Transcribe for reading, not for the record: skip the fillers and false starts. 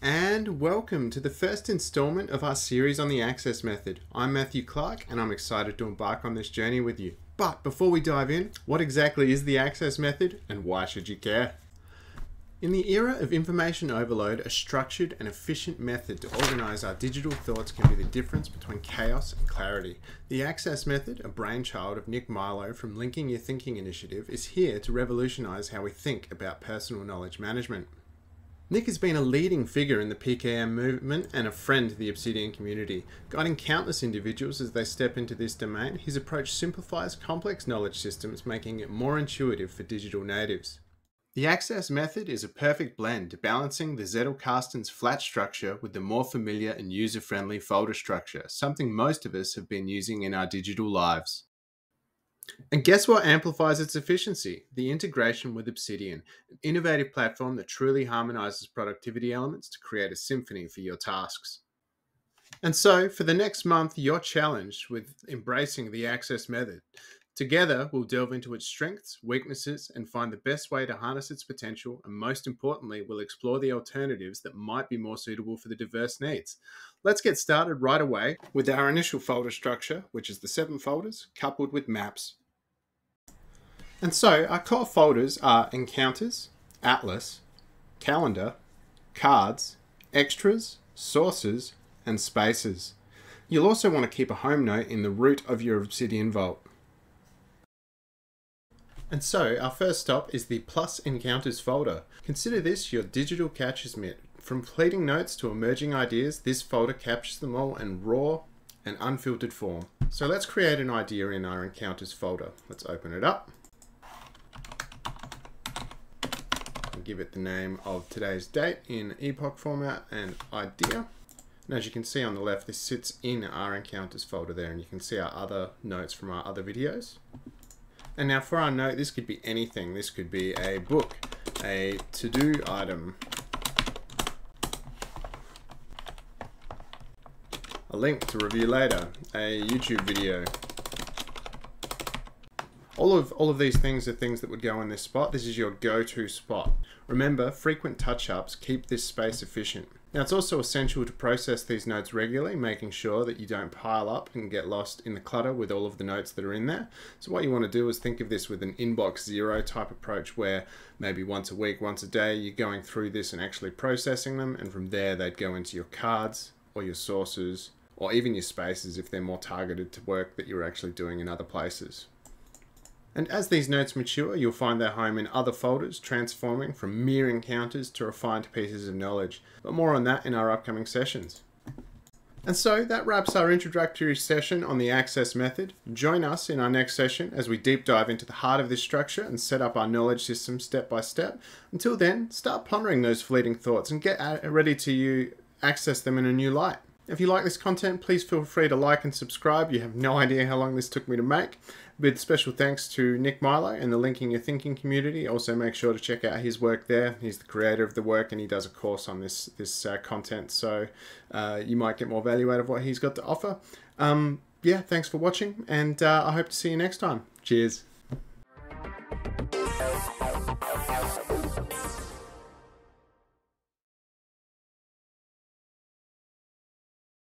And welcome to the first installment of our series on the ACCESS method. I'm Matthew Clark and I'm excited to embark on this journey with you. But before we dive in, what exactly is the ACCESS method and why should you care? In the era of information overload, a structured and efficient method to organize our digital thoughts can be the difference between chaos and clarity. The ACCESS method, a brainchild of Nick Milo from Linking Your Thinking initiative, is here to revolutionize how we think about personal knowledge management. Nick has been a leading figure in the PKM movement and a friend to the Obsidian community. Guiding countless individuals as they step into this domain, his approach simplifies complex knowledge systems, making it more intuitive for digital natives. The ACCESS method is a perfect blend, balancing the Zettelkasten's flat structure with the more familiar and user-friendly folder structure, something most of us have been using in our digital lives. And guess what amplifies its efficiency? The integration with Obsidian, an innovative platform that truly harmonizes productivity elements to create a symphony for your tasks. And so, for the next month, you're challenged with embracing the ACCESS method. Together, we'll delve into its strengths, weaknesses, and find the best way to harness its potential, and most importantly, we'll explore the alternatives that might be more suitable for the diverse needs. Let's get started right away with our initial folder structure, which is the 7 folders, coupled with maps. And so, our core folders are Encounters, Atlas, Calendar, Cards, Extras, Sources, and Spaces. You'll also want to keep a home note in the root of your Obsidian vault. And so, our first stop is the Plus Encounters folder. Consider this your digital catcher's mitt. From fleeting notes to emerging ideas, this folder captures them all in raw and unfiltered form. So let's create an idea in our Encounters folder. Let's open it up. We'll give it the name of today's date in epoch format and idea. And as you can see on the left, this sits in our Encounters folder there, and you can see our other notes from our other videos. And now for our note, this could be anything. This could be a book, a to-do item, a link to review later, a YouTube video. All of these things are things that would go in this spot. This is your go-to spot. Remember, frequent touch-ups keep this space efficient. Now, it's also essential to process these notes regularly, making sure that you don't pile up and get lost in the clutter with all of the notes that are in there. So what you want to do is think of this with an inbox zero type approach, where maybe once a week, once a day, you're going through this and actually processing them. And from there, they'd go into your cards or your sources or even your spaces if they're more targeted to work that you're actually doing in other places. And as these notes mature, you'll find their home in other folders, transforming from mere encounters to refined pieces of knowledge. But more on that in our upcoming sessions. And so that wraps our introductory session on the ACCESS method. Join us in our next session as we deep dive into the heart of this structure and set up our knowledge system step by step. Until then, start pondering those fleeting thoughts and get ready to access them in a new light. If you like this content, please feel free to like and subscribe. You have no idea how long this took me to make. With special thanks to Nick Milo and the Linking Your Thinking community. Also make sure to check out his work there. He's the creator of the work and he does a course on this content. So you might get more value out of what he's got to offer. Yeah, thanks for watching and I hope to see you next time. Cheers.